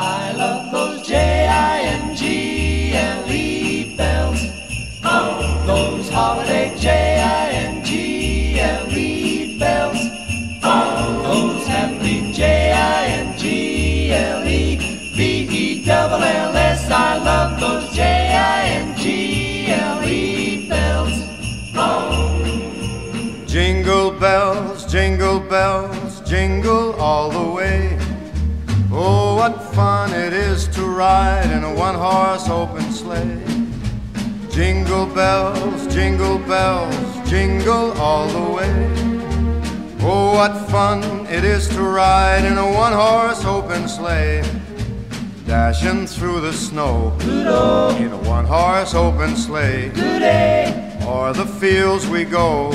I love those Jingle bells. Oh, those holiday Jingle bells. Oh, those happy Jinglebells. I love those Jingle bells. Oh, jingle bells, jingle bells, jingle all the way. Oh, what fun it is to ride in a one-horse open sleigh. Jingle bells, jingle bells, jingle all the way. Oh, what fun it is to ride in a one-horse open sleigh. Dashing through the snow in a one-horse open sleigh. O'er the fields we go,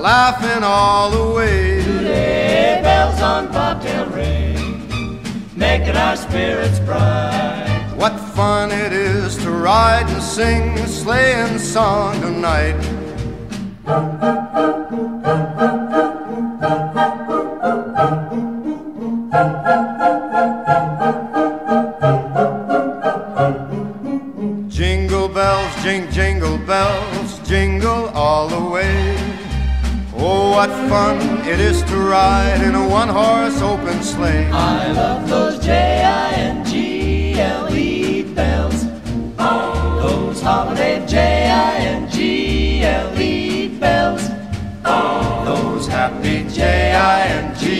laughing all the way. Today, bells on bobtail ring, making our spirits bright. What fun it is to ride and sing a sleighing song tonight. Jingle bells, jing, jingle bells, jingle all the way. Oh, what fun it is to ride in a one-horse open sleigh. I love those Jingle bells. Oh, those holiday Jingle bells. Oh, those happy Jinglebells.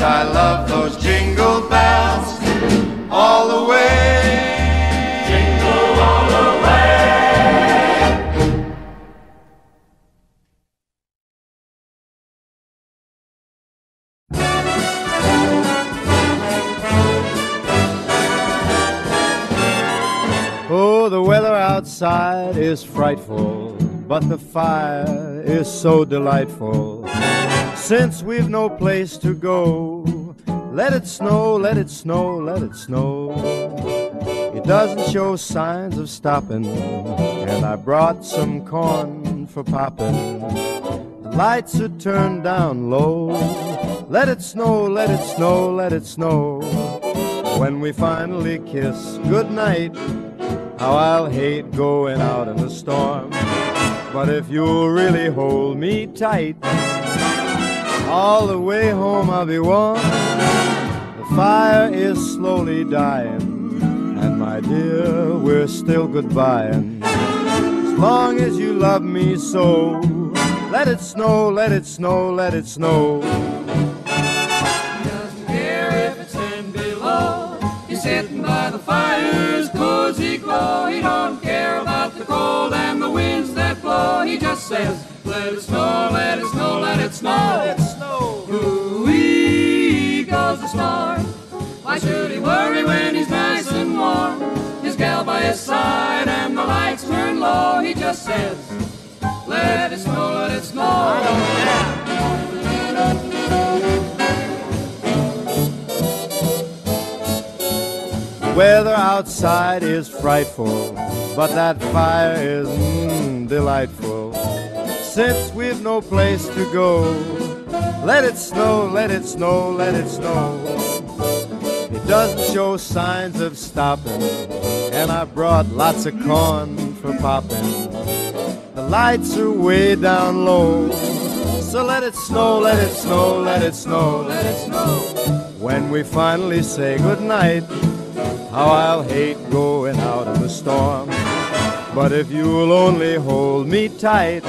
I love those jingle bells all the way. Oh, the weather outside is frightful, but the fire is so delightful. Since we've no place to go, let it snow, let it snow, let it snow. It doesn't show signs of stopping, and I brought some corn for popping. The lights are turned down low. Let it snow, let it snow, let it snow. When we finally kiss goodnight, how I'll hate going out in the storm. But if you'll really hold me tight, all the way home I'll be warm. The fire is slowly dying, and my dear, we're still goodbying. As long as you love me so, let it snow, let it snow, let it snow. He doesn't care if it's 10 below. He's sitting by the fire's cozy glow. He don't care about the cold and the winds that blow. He just says, let it snow, let it snow, let it snow. Let it snow. Ooh-wee goes the storm. Why should he worry when he's nice and warm? His gal by his side and the lights turn low. He just says, let it snow, let it snow. I don't care. Weather outside is frightful, but that fire is delightful. Since we've no place to go, let it snow, let it snow, let it snow. It doesn't show signs of stopping, and I brought lots of corn for popping. The lights are way down low, so let it snow, let it snow, let it snow, let it snow. When we finally say goodnight, how I'll hate going out in the storm. But if you'll only hold me tight,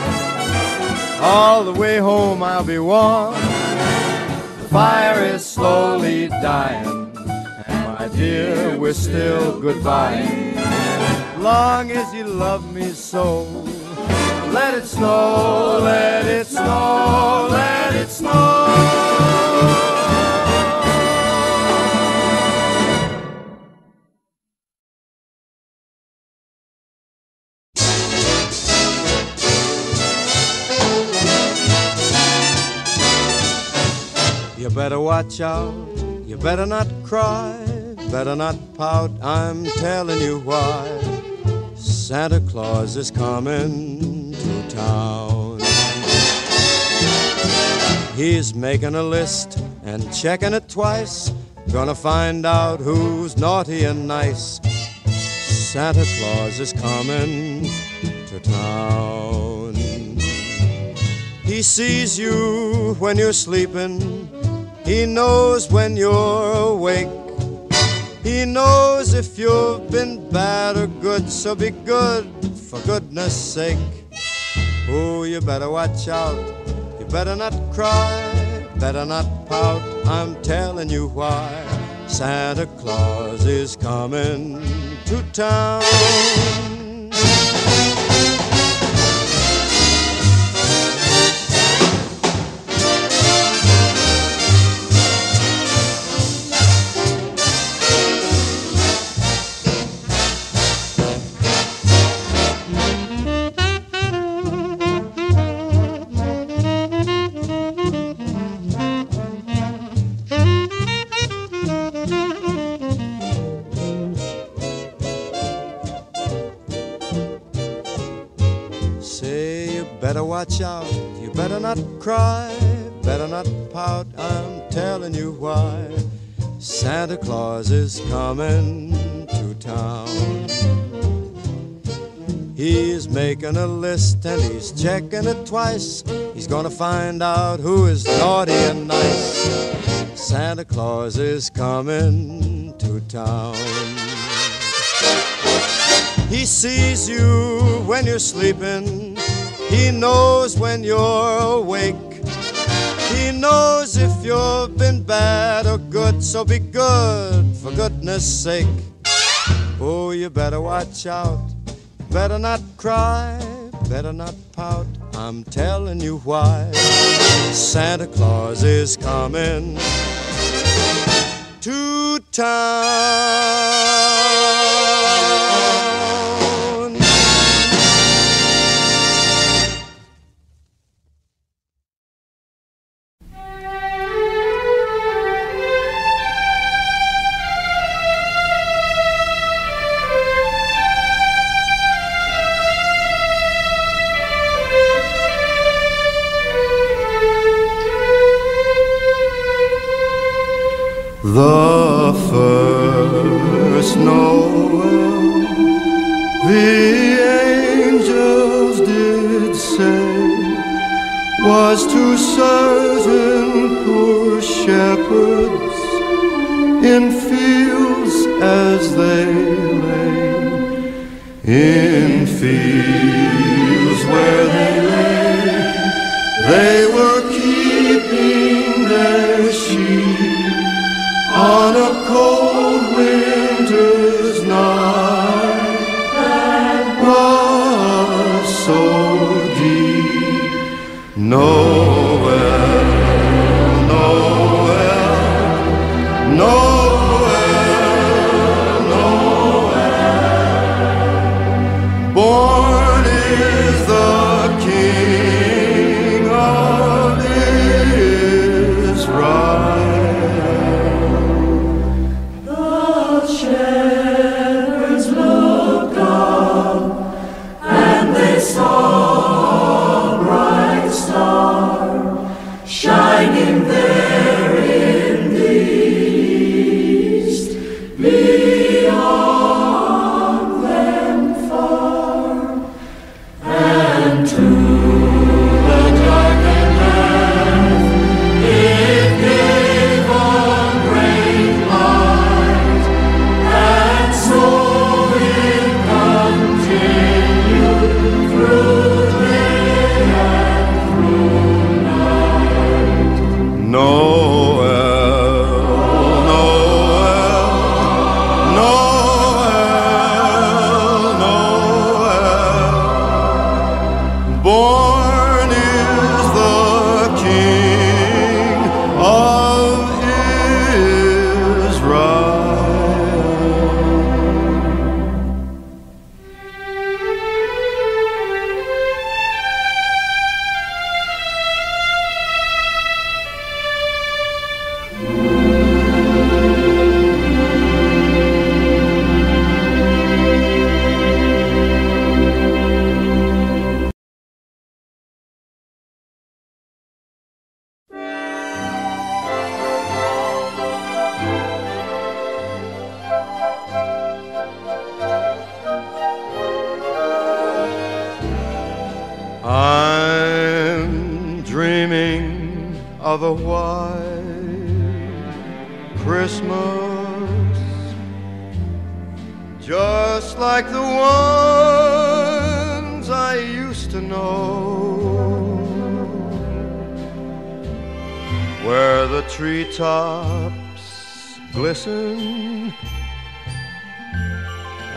all the way home I'll be warm. The fire is slowly dying, and my dear, we're still goodbye. Long as you love me so, let it snow, let it snow, let it snow. You better watch out, you better not cry, better not pout, I'm telling you why. Santa Claus is coming to town. He's making a list and checking it twice. Gonna find out who's naughty and nice. Santa Claus is coming to town. He sees you when you're sleeping. He knows when you're awake. He knows if you've been bad or good, so be good, for goodness sake. Oh, you better watch out. You better not cry. Better not pout. I'm telling you why. Santa Claus is coming to town. Watch out, you better not cry, better not pout, I'm telling you why. Santa Claus is coming to town. He's making a list and he's checking it twice. He's gonna find out who is naughty and nice. Santa Claus is coming to town. He sees you when you're sleeping. He knows when you're awake. He knows if you've been bad or good, so be good, for goodness sake. Oh, you better watch out. Better not cry. Better not pout. I'm telling you why. Santa Claus is coming to town. The first Noel, the angels did say, was to certain poor shepherds in fields as they lay, in fields where they lay, they were keeping their sheep. On a cold winter's night that was so deep, Noel, Noel, Noel, Noel, born is the King of Israel. of a white Christmas, just like the ones I used to know, where the treetops glisten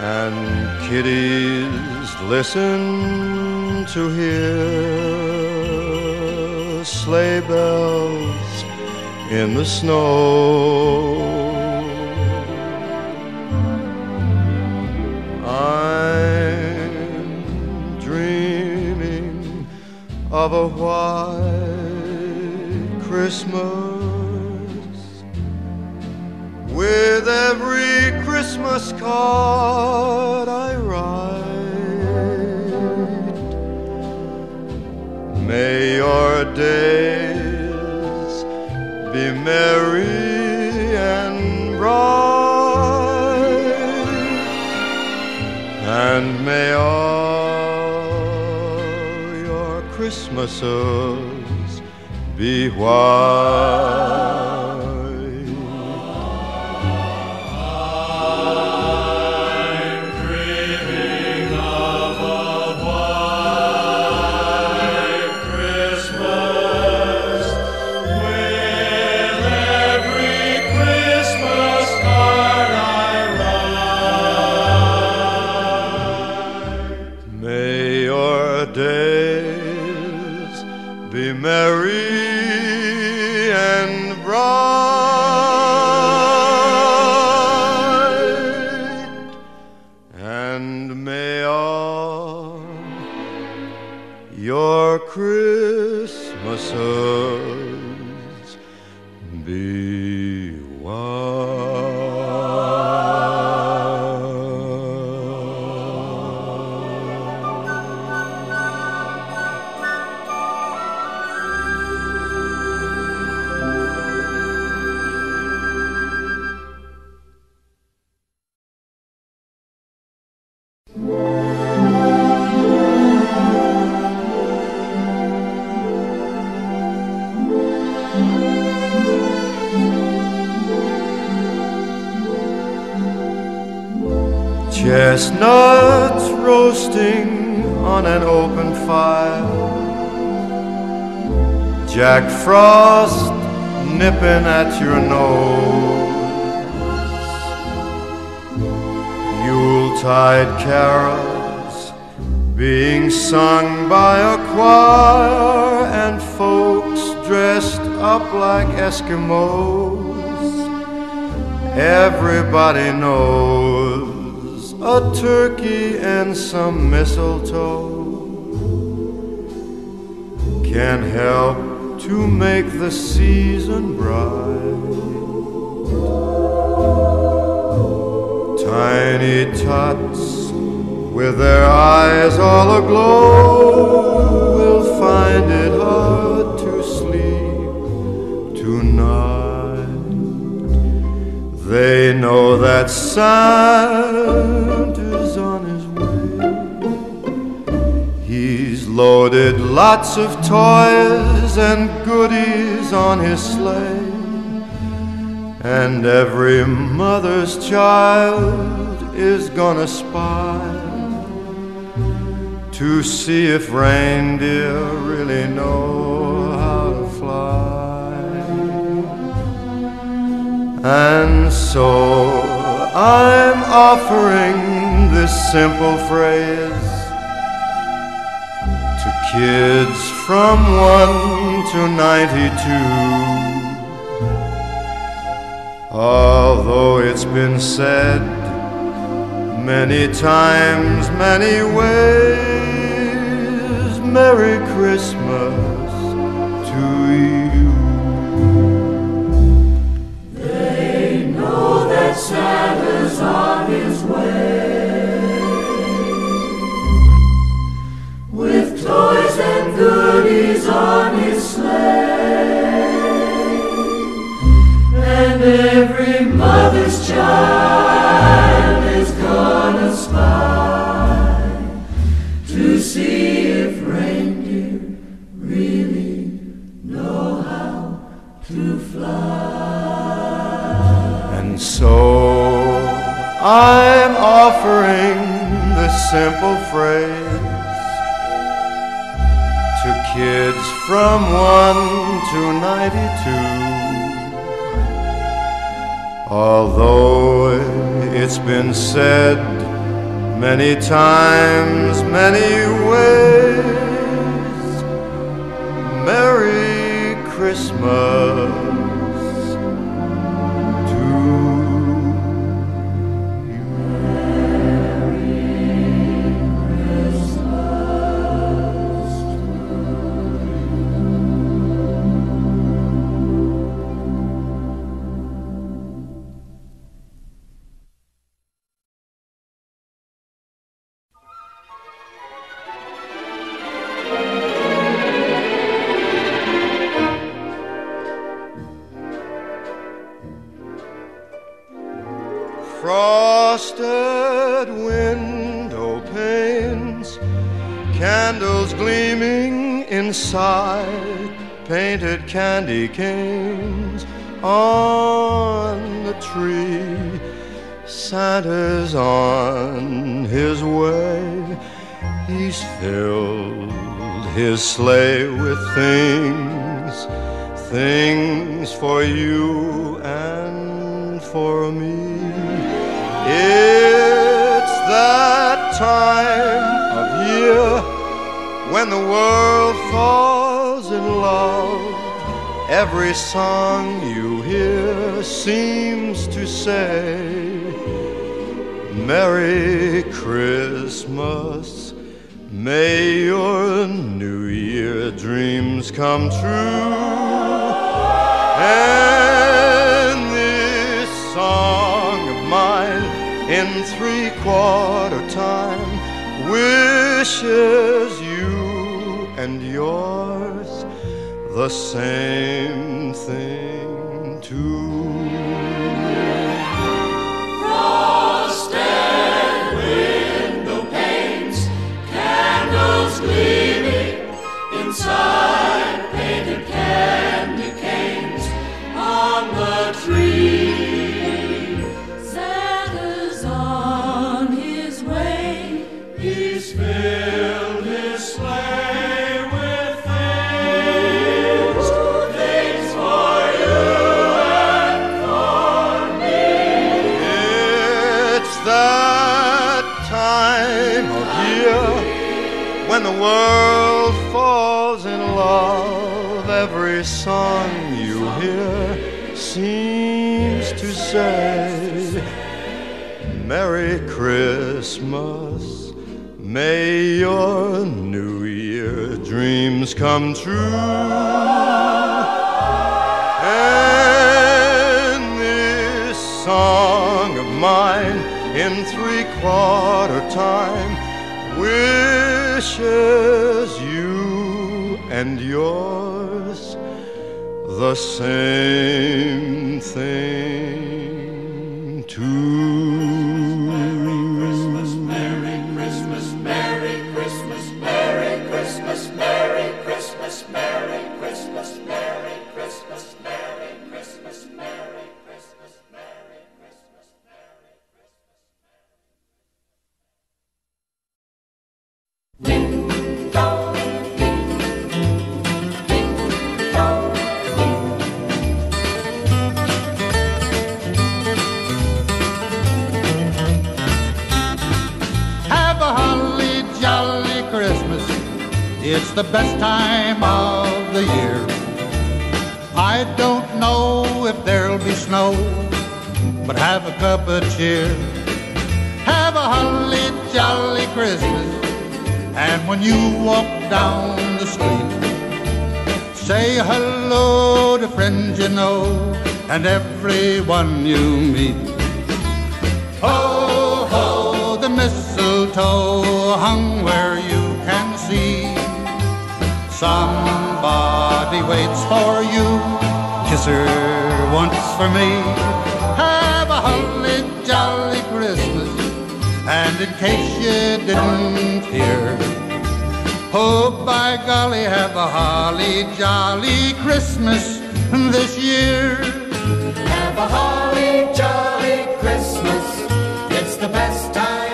and kiddies listen to hear sleigh bells in the snow. I'm dreaming of a white Christmas, with every Christmas card I write. May your days be merry and bright, and may all your Christmases be white. Days be merry and bright, and may all your Christmases be white. Chestnuts roasting on an open fire, Jack Frost nipping at your nose, Yuletide carols being sung by a choir, and folks dressed up like Eskimos. Everybody knows a turkey and some mistletoe can help to make the season bright. Tiny tots with their eyes all aglow will find it hard to sleep tonight. They know that Santa loaded lots of toys and goodies on his sleigh, and every mother's child is gonna spy to see if reindeer really know how to fly. And so I'm offering this simple phrase to kids from 1 to 92, although it's been said many times, many ways, Merry Christmas to you. They know that Santa's on his way, on his sleigh, and every mother's child is gonna spy to see if reindeer really know how. offering this simple phrase to kids from 1 to 92. Although it's been said many times, many ways, Merry Christmas. Frosted window panes, candles gleaming inside, painted candy canes on the tree. Santa's on his way. He's filled his sleigh with things, things for you and for me. It's that time of year when the world falls in love. Every song you hear seems to say, Merry Christmas. May your New Year dreams come true. And this song of mine, in 3/4 time, wishes you and yours the same thing too. Frosted window panes, candles gleaming inside, painted candy canes on the tree. Fill his sleigh with things, things for you and for me. It's that time of year when the world falls in love. Every song you hear seems to say, Merry Christmas. May your New Year dreams come true. And this song of mine, in 3/4 time, wishes you and yours the same thing too. It's the best time of the year. I don't know if there'll be snow, but have a cup of cheer. Have a holly jolly Christmas, and when you walk down the street, say hello to friends you know and everyone you meet. Ho, ho, the mistletoe hung where you can see. Somebody waits for you, kiss her once for me. Have a holly jolly Christmas, and in case you didn't hear, oh by golly, have a holly jolly Christmas this year. Have a holly jolly Christmas, it's the best time.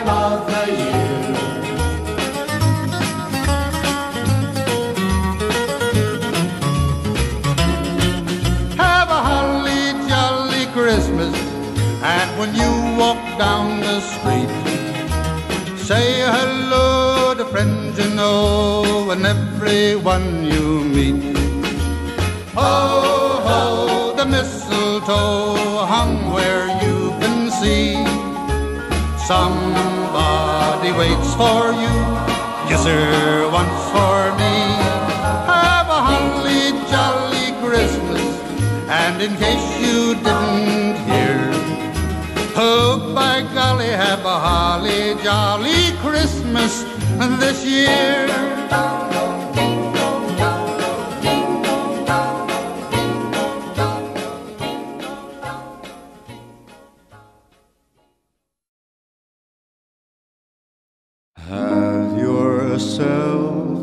down the street. Say hello to friends you know and everyone you meet. Ho, ho, the mistletoe hung where you can see. Somebody waits for you, yes sir, once for me. Have a holly jolly Christmas, and in case you didn't hear, oh by golly, have a holly jolly Christmas this year. Have yourself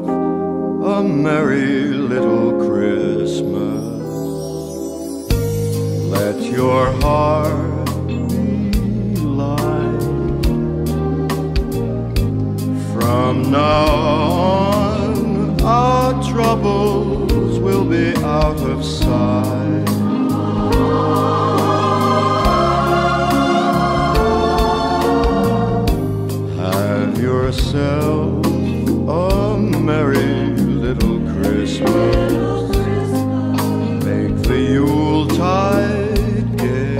a merry little Christmas. Let your heart be light. From now on, our troubles will be out of sight. Yourself a merry little Christmas. Make the Yuletide gay.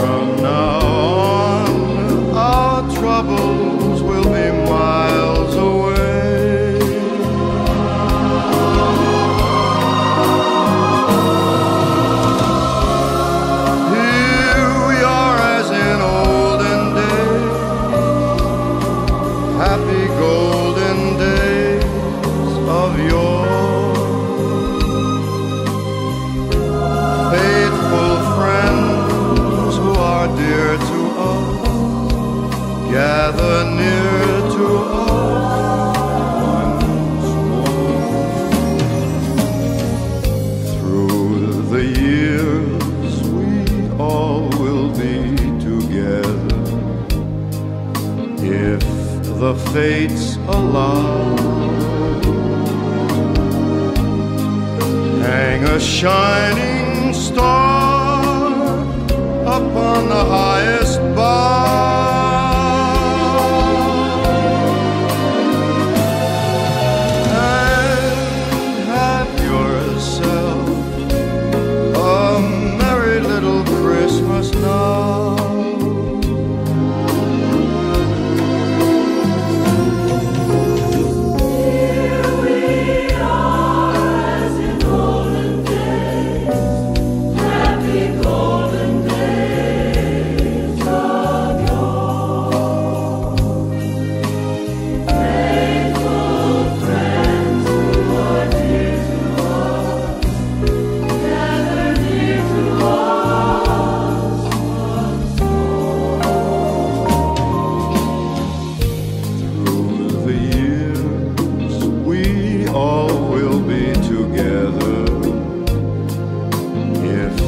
From now on, our troubles will be miles away. Here we are as in happy golden days of yore. Faithful friends who are dear to us gather near to us once more. Through the years we all will be together if the fates allow. Hang a shining star upon the highest bough, and have yourself a merry little Christmas now.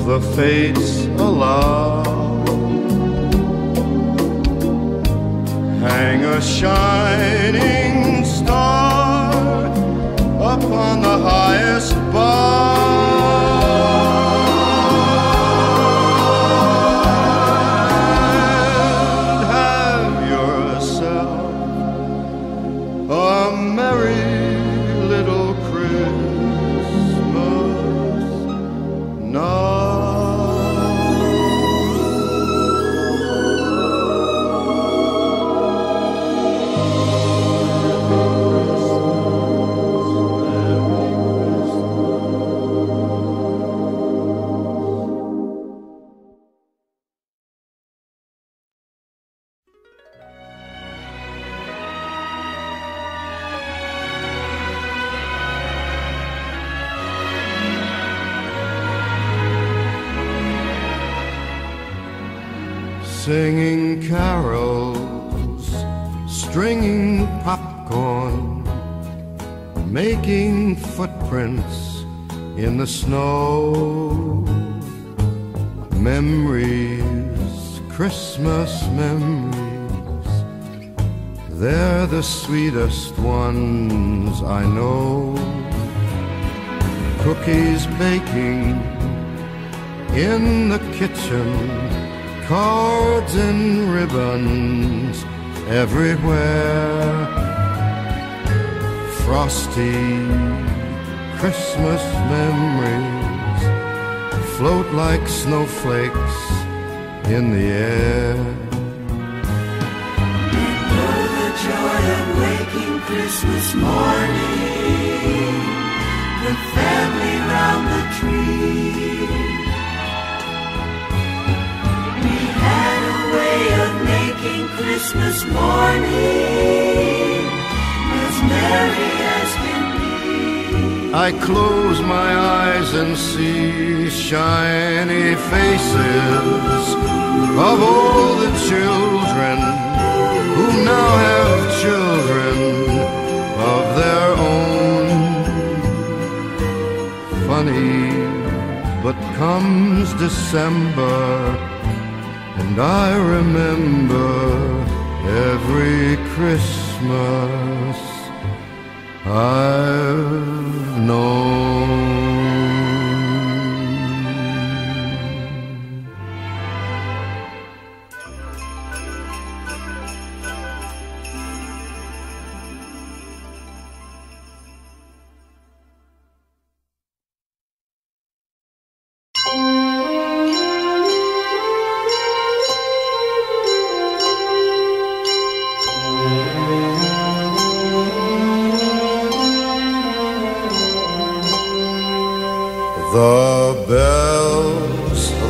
The fates allow. Hang a shining star upon the highest bough, and have yourself a merry little Christmas now. Singing carols, stringing popcorn, making footprints in the snow. Memories, Christmas memories, they're the sweetest ones I know. Cookies baking, in the kitchen, cards and ribbons everywhere. Frosty Christmas memories float like snowflakes in the air. Oh, the joy of waking Christmas morning, the family round the tree. We had a way of making Christmas morning as merry as can be. I close my eyes and see shiny faces of all the children who now have children of their own. Funny, but comes December, and I remember every Christmas I've known.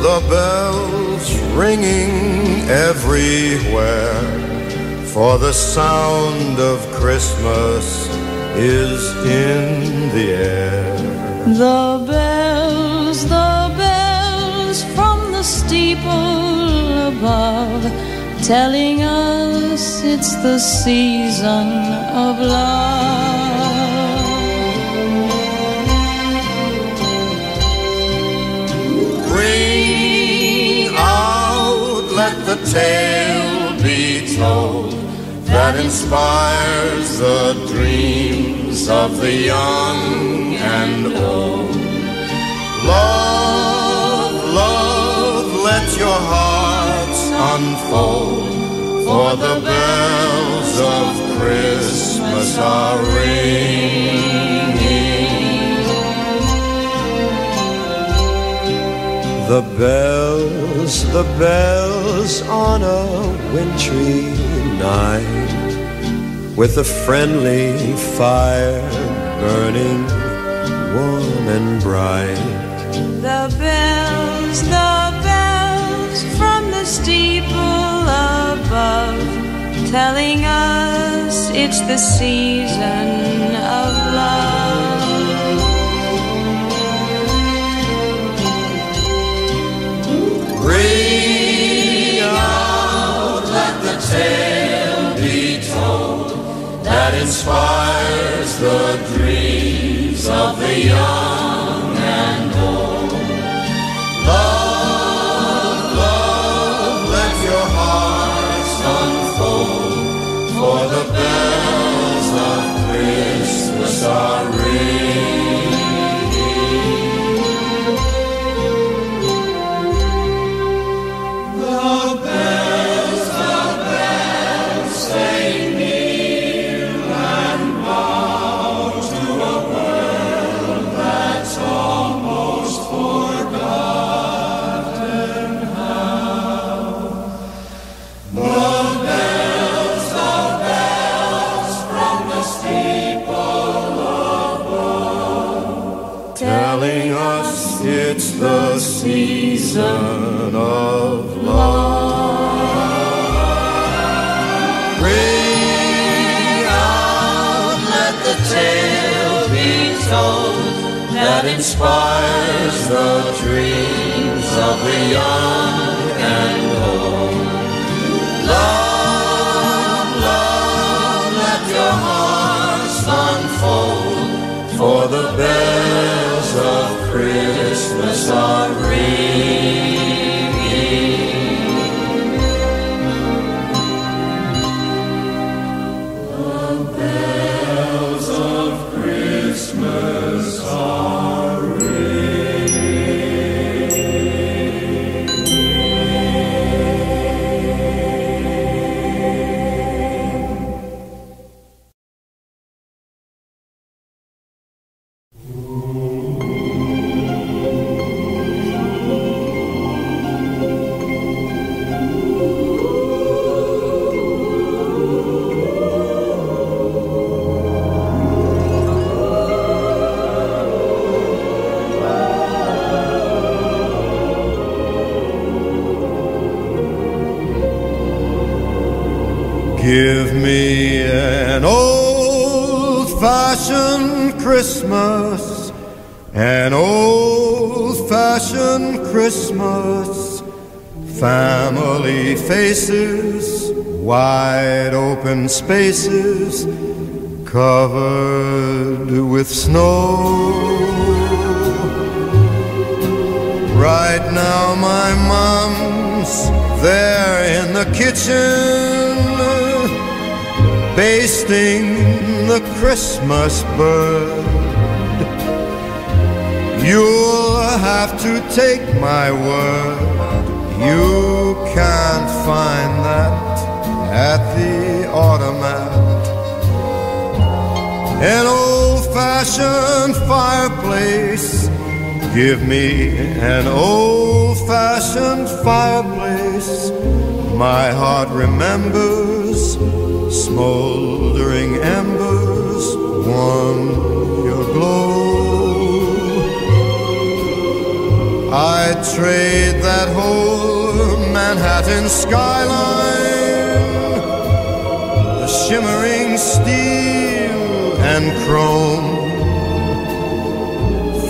The bells ringing everywhere, for the sound of Christmas is in the air. The bells from the steeple above, telling us it's the season of love. Let the tale be told that inspires the dreams of the young and old. Love, love, let your hearts unfold, for the bells of Christmas are ringing. The bells on a wintry night, with a friendly fire burning warm and bright. The bells from the steeple above, telling us it's the season of love. Ring out, let the tale be told that inspires the dreams of the young and old. Love, love, let your hearts unfold, for the bells of Christmas are ringing. It's the season of love. Ring out, let the tale be told that inspires the dreams of the young and old. Love, love, let your hearts unfold, for the bells of Christmas are ringing. The bells of Christmas are ringing. old-fashioned Christmas, an old-fashioned Christmas. Family faces, wide open spaces, covered with snow. Right now my mom's there in the kitchen, basting the Christmas bird. You'll have to take my word, you can't find that at the automat. An old-fashioned fireplace, give me an old-fashioned fireplace. My heart remembers smoldering embers warm your glow. I'd trade that whole Manhattan skyline, the shimmering steel and chrome,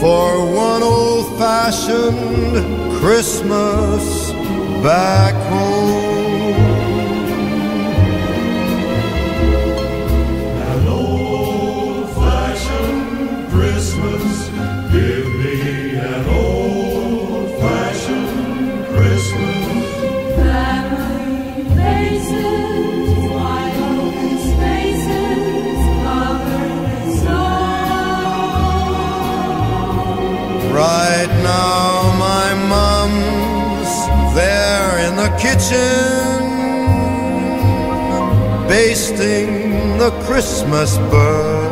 for one old-fashioned Christmas back home. An old-fashioned Christmas, give me an old-fashioned Christmas. Family faces, wide open spaces, covered with snow. Right now my mom's there in the kitchen, basting the Christmas bird.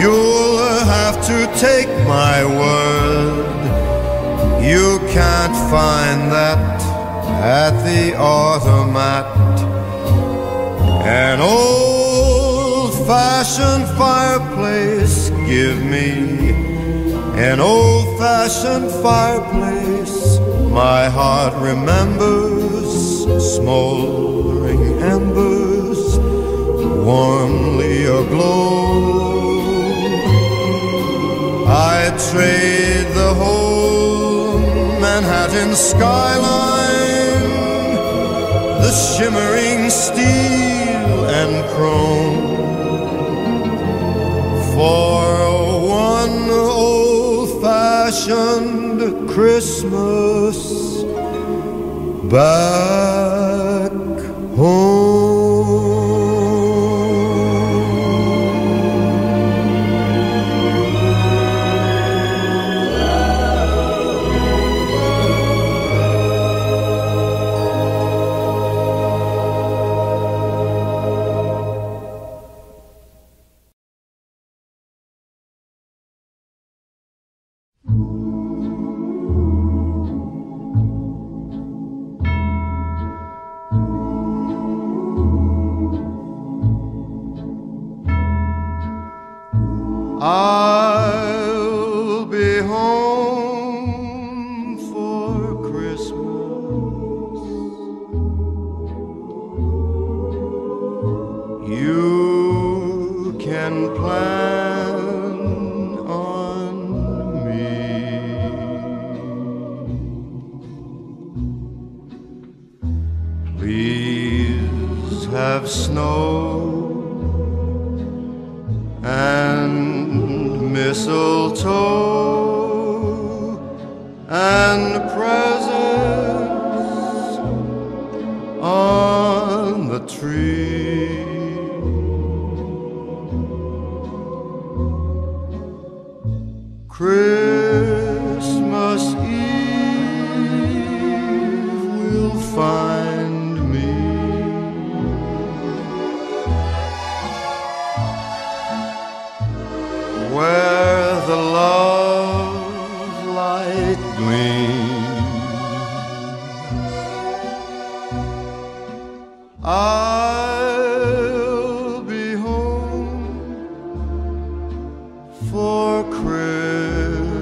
You'll have to take my word, you can't find that at the automat. An old-fashioned fireplace, give me an old-fashioned fireplace. My heart remembers smoldering embers warmly aglow. I'd trade the whole Manhattan skyline, the shimmering steel and chrome, for one old-fashioned Christmas back home. I'll be home for Christmas. You can plan on me. Please have snow and mistletoe and presents on the tree. Christmas Eve will find me where the love light gleams. I'll be home for Christmas.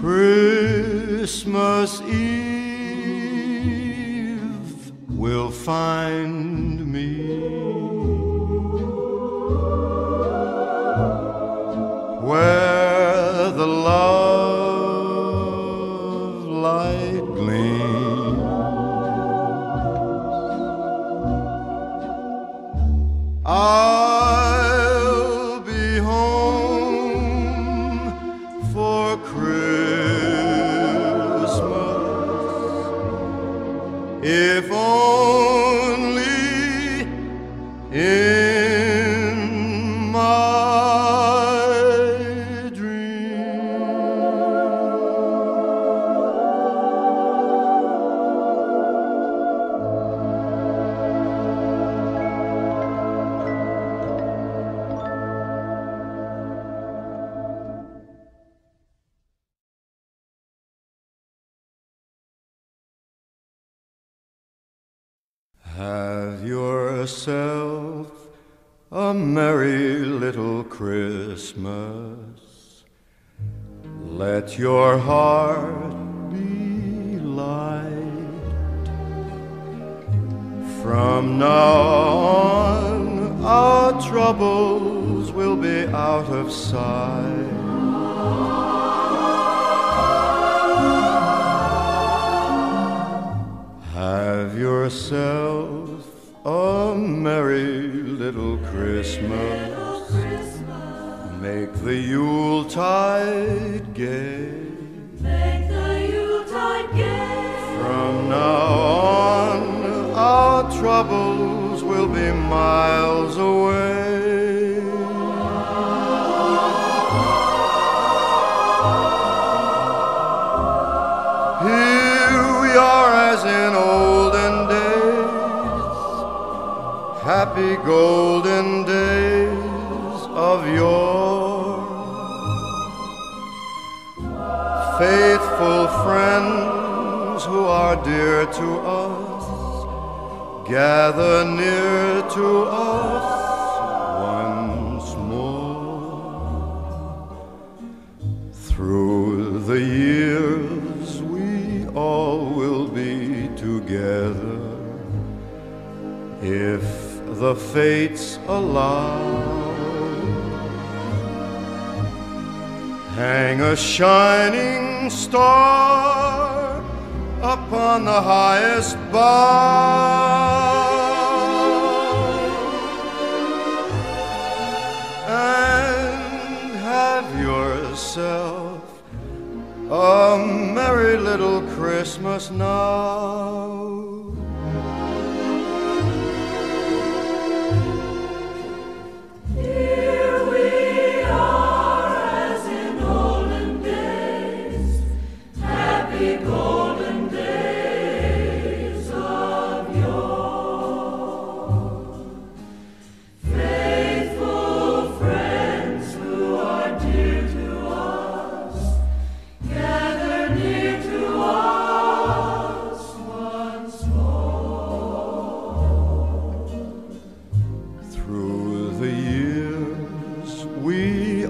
Christmas Eve will find me where the love light gleams. I'll be home for Christmas, if only in my dream. Have yourself a merry little Christmas. Let your heart be light. From now on, our troubles will be out of sight. Have yourself a merry little Christmas. Make the Yuletide gay. Make the Yuletide gay. From now on, our troubles will be miles away. Here we are as in olden days, happy golden days of yore. Faithful friends who are dear to us, gather near to us once more. Through the years we all will be together, if the fates allow. Hang a shining star upon the highest bough, and have yourself a merry little Christmas now.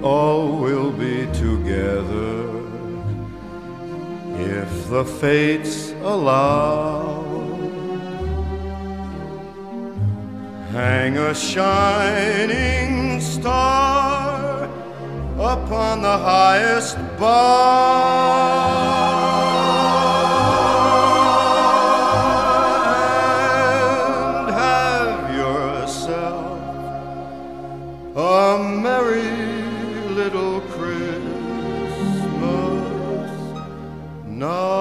All will be together, if the fates allow. Hang a shining star upon the highest bough, and have yourself a merry little Christmas now.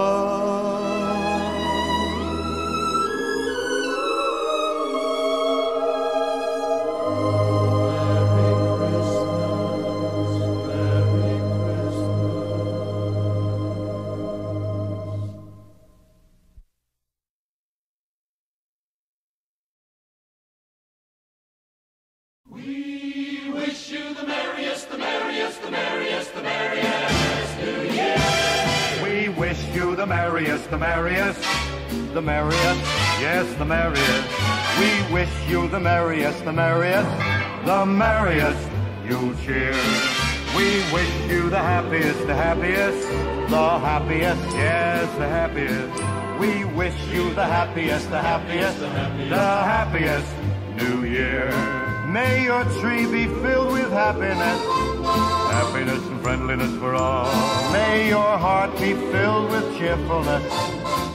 The merriest, the merriest, yes, the merriest. We wish you the merriest, the merriest, the merriest. You cheer. We wish you the happiest, yes, the happiest. We wish you the happiest New Year. May your tree be filled with happiness, happiness and friendliness for all. May your heart be filled with cheerfulness,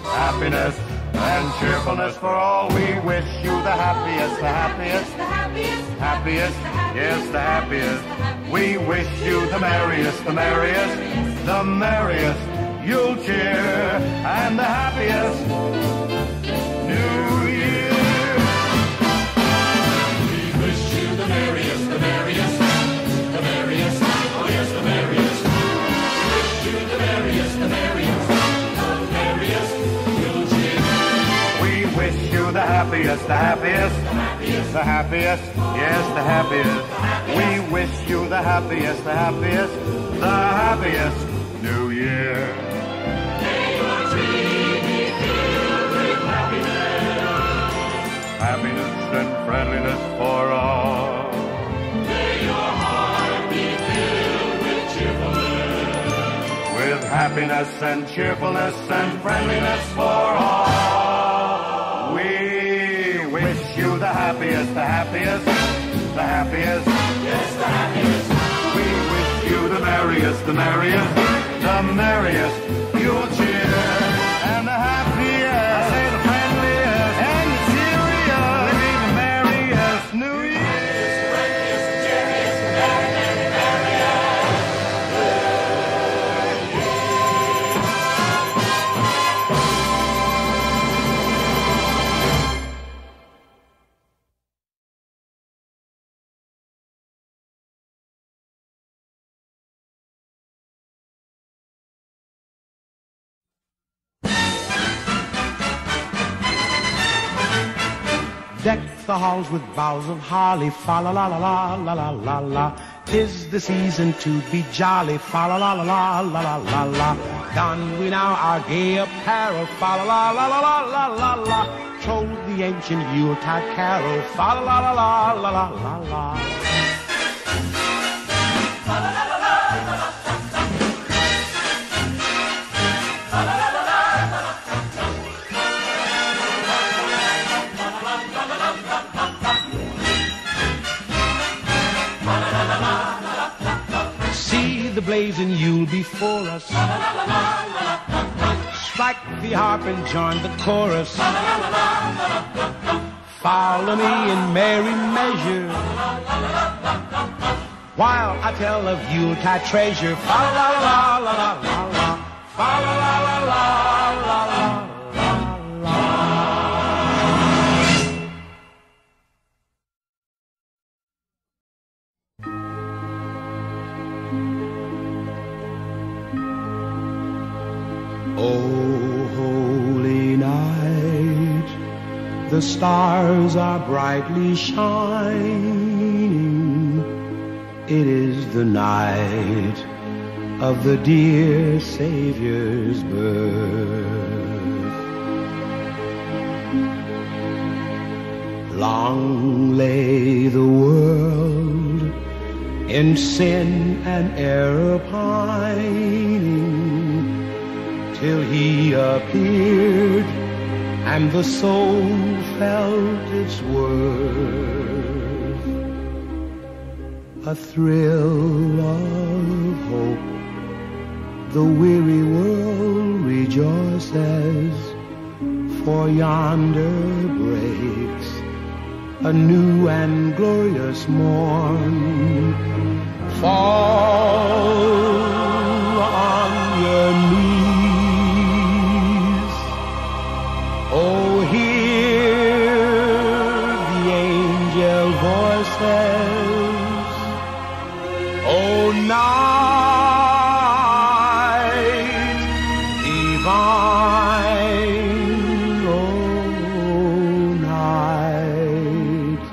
happiness and cheerfulness for all. We wish you the happiest, yes, the happiest. We wish you the merriest. You'll cheer and the happiest New Year. We wish you the merriest. Oh yes, the merriest. We wish you the merriest. You'll cheer. We wish you the happiest. Yes, the happiest. We wish you the happiest New Year. Happiness and friendliness for all. May your heart be filled with cheerfulness. With happiness and cheerfulness and friendliness for all. We wish you the happiest. Yes, the happiest. We wish you the merriest. You'll cheer. Deck the halls with boughs of holly, fa la la la la la la la la. 'Tis the season to be jolly, fa la la la la la la la. Don we now our gay apparel, fa la la la la la la la. Troll the ancient Yuletide carol, fa la la la la la la la. Fa la la la la la la. The blazing Yule before us. Strike the harp and join the chorus. Follow me in merry measure while I tell of Yuletide treasure. Fa la la la la la la. Fa la la la la la la. Oh, holy night, the stars are brightly shining. It is the night of the dear Savior's birth. Long lay the world in sin and error pining, till he appeared and the soul felt its worth. A thrill of hope, the weary world rejoices, for yonder breaks a new and glorious morn. Fall on your knees, oh, hear the angel voices. Oh, night divine, oh, night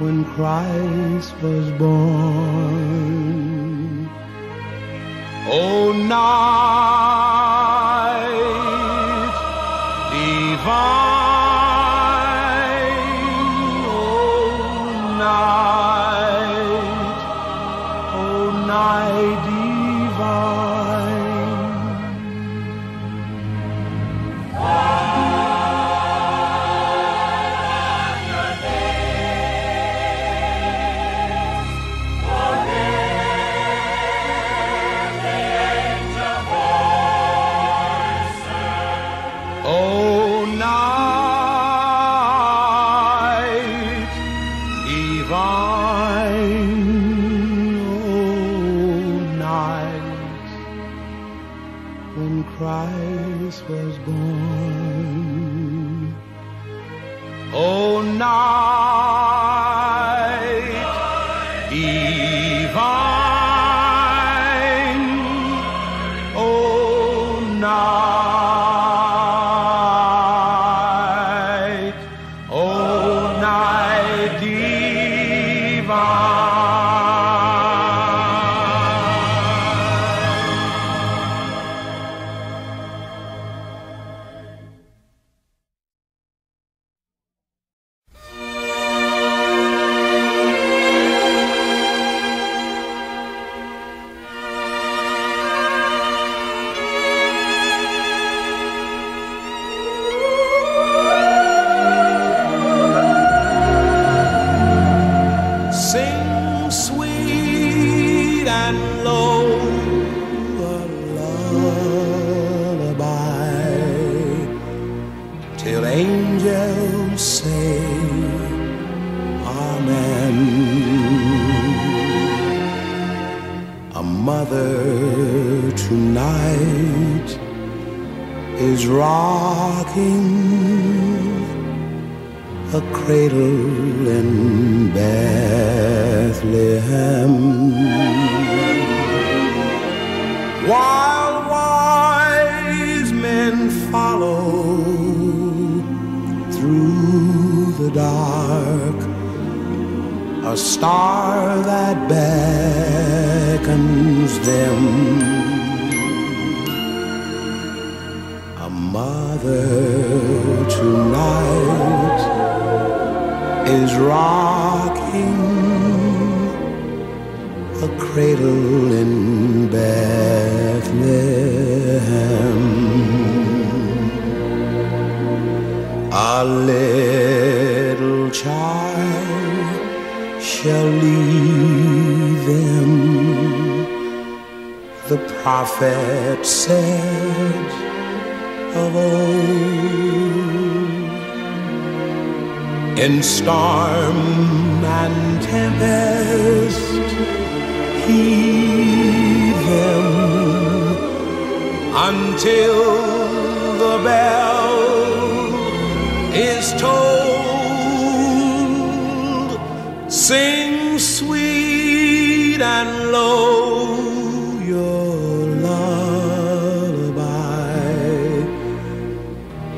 when Christ was born. Oh, night divine, oh night, oh night. when Christ was born. Oh, night divine, oh, night, oh, night divine. Angels say amen. A mother tonight is rocking a cradle in Bethlehem, while wise men follow through the dark, a star that beckons them. A mother tonight is rocking a cradle in Bethlehem. A little child shall lead them, the prophet said of old. In storm and tempest, heed them until the bell is told. Sing sweet and low your lullaby,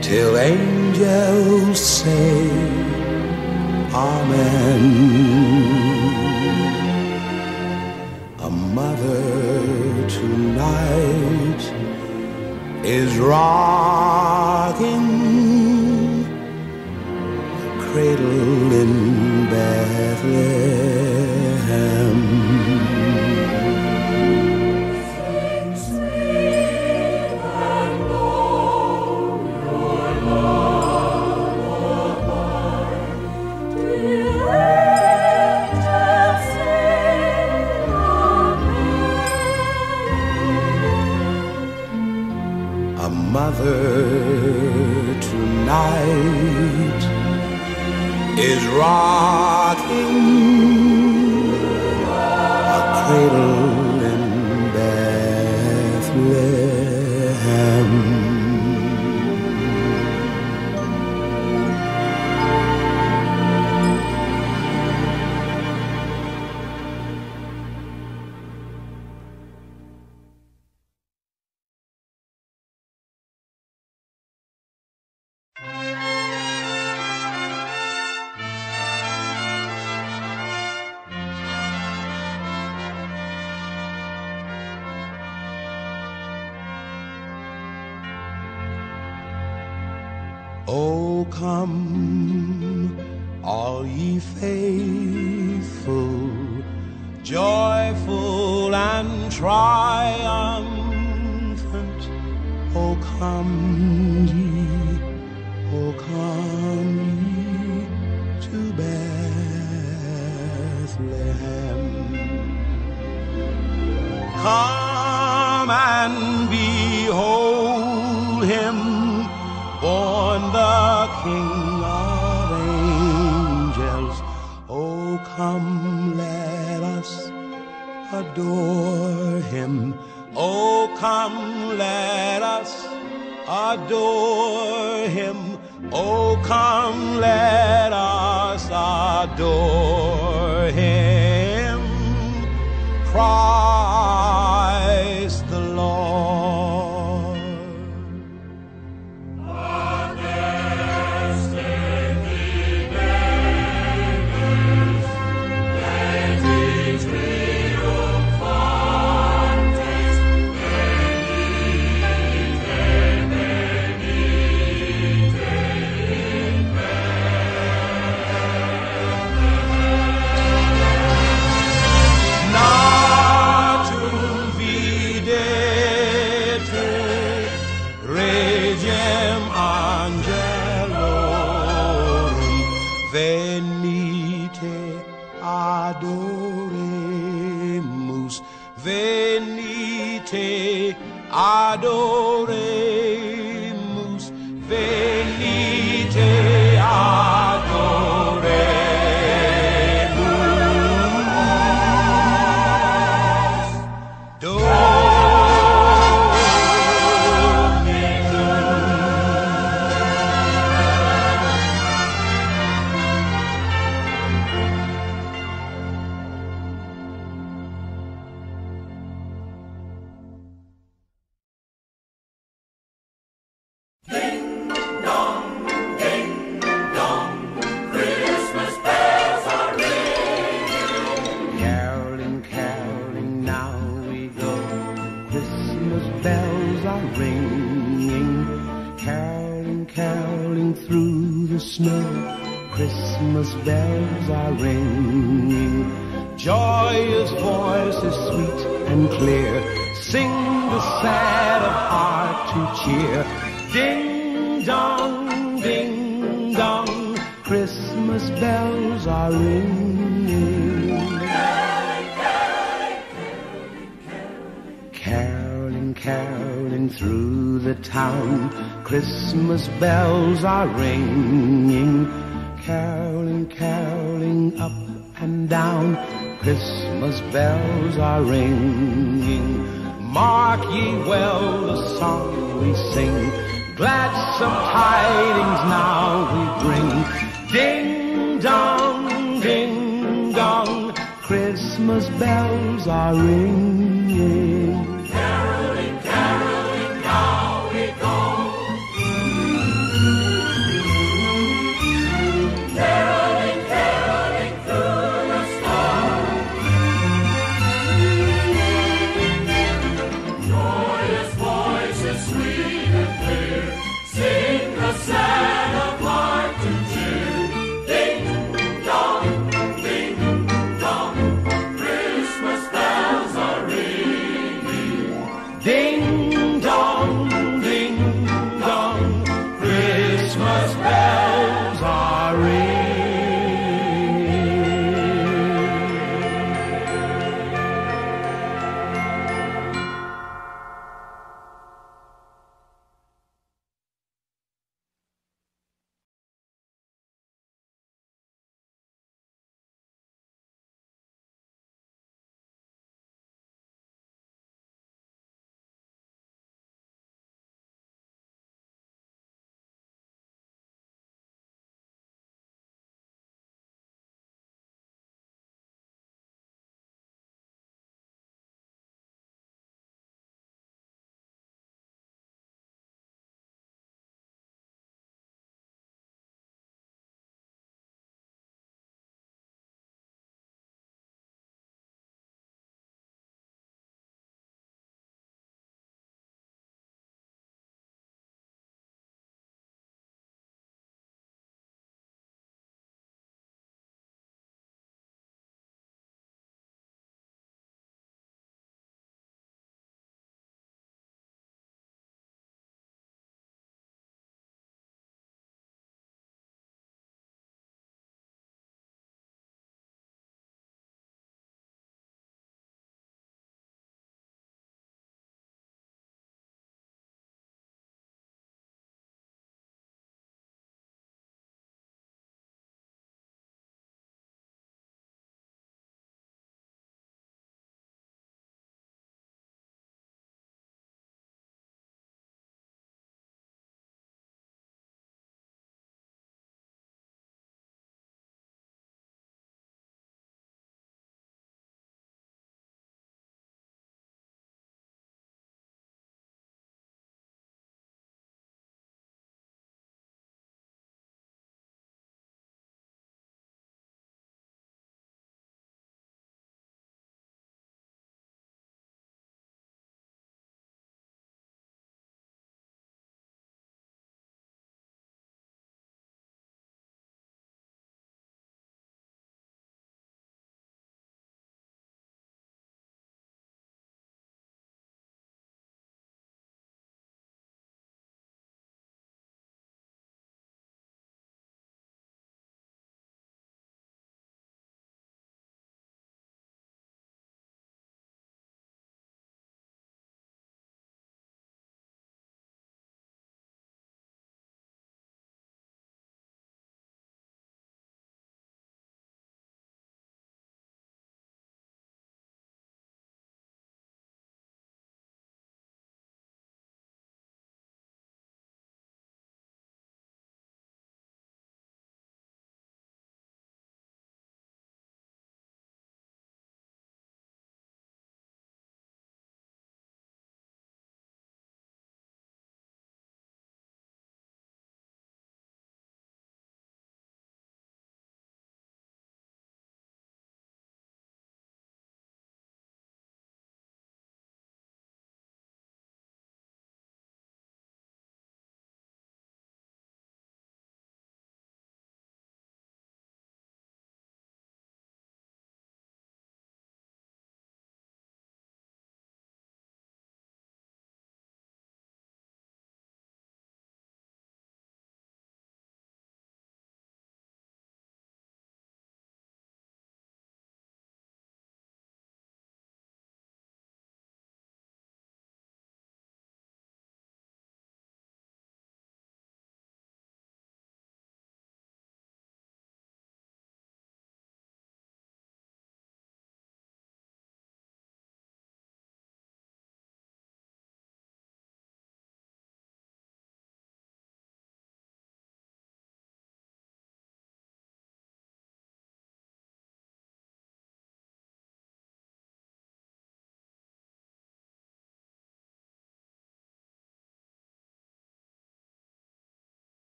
till angels say amen. A mother tonight is rocking cradle in Bethlehem. A mother tonight is rocking a cradle in Bethlehem. Oh, come, all ye faithful, joyful and triumphant. Oh, come ye, oh, come ye to Bethlehem. Come and behold him, born the King of angels. Oh, come, let us adore him. Oh, come, let us adore him. Oh, come, let us adore him. Christ the Lord. Venite adoremus, venite adoremus, venite adoremus. Christmas bells are ringing, caroling, caroling through the snow. Christmas bells are ringing, joyous voices sweet and clear, sing the sad of heart to cheer. Ding dong, Christmas bells are ringing. Caroling, caroling through the town, Christmas bells are ringing. Caroling, caroling up and down, Christmas bells are ringing. Mark ye well the song we sing, gladsome tidings now we bring. Ding dong, Christmas bells are ringing.